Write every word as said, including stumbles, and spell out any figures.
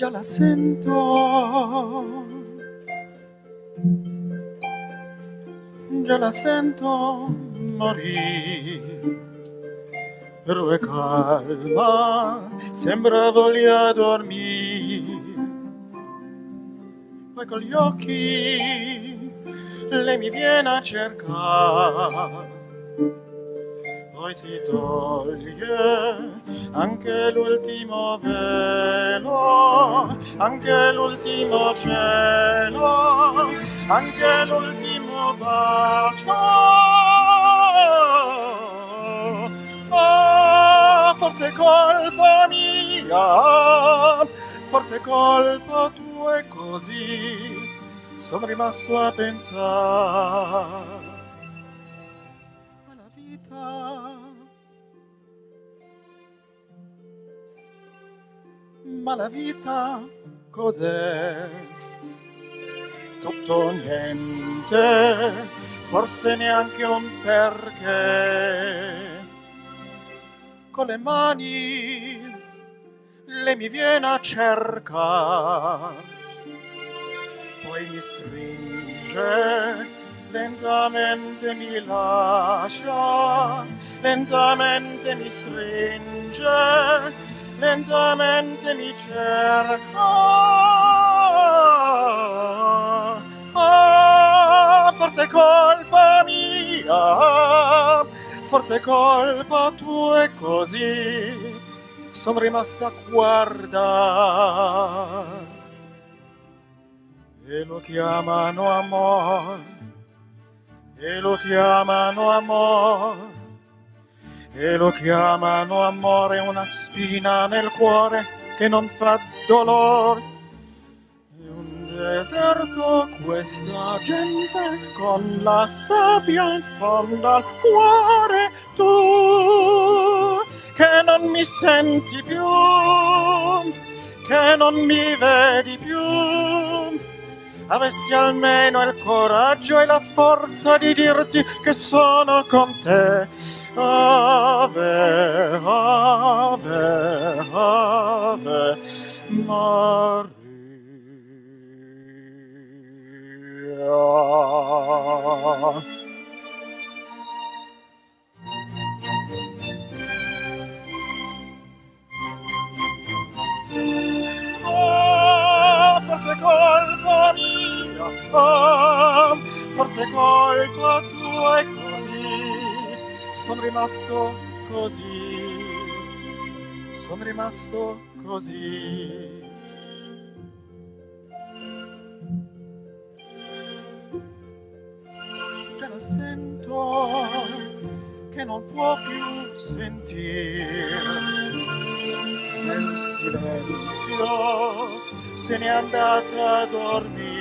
cambia el acento, ya la sento morir, pero è calma, sembra voglia dormire. Poi con gli occhi lei mi viene a cercare, poi si toglie anche l'ultimo velo, anche l'ultimo cielo, anche l'ultimo bacio. Oh, forse è colpa mia, forse è colpa tua, e così sono rimasto a pensare. Ma la vita, ma la vita cos'è? Tutto niente, forse neanche un perché. Con le mani lei mi viene a cercare, poi mi stringe, lentamente mi lascia, lentamente mi stringe, lentamente mi cerca. Oh, forse è colpa mia, forse è colpa tua, e così sono rimasta a guardare. E lo chiamano amor, e lo chiamano amor, e lo chiamano amore, una spina nel cuore che non fa dolore. È un deserto questa gente, con la sabbia in fondo al cuore. Tu che non mi senti più, che non mi vedi più, avessi almeno il coraggio e la forza di dirti che sono con te. Ave, ave, ave Maria. Oh, forse colpa mia, oh, forse colpa tua, e sono rimasto così, sono rimasto così. Te la sento che non può più sentire, nel silenzio se n'è andata a dormire.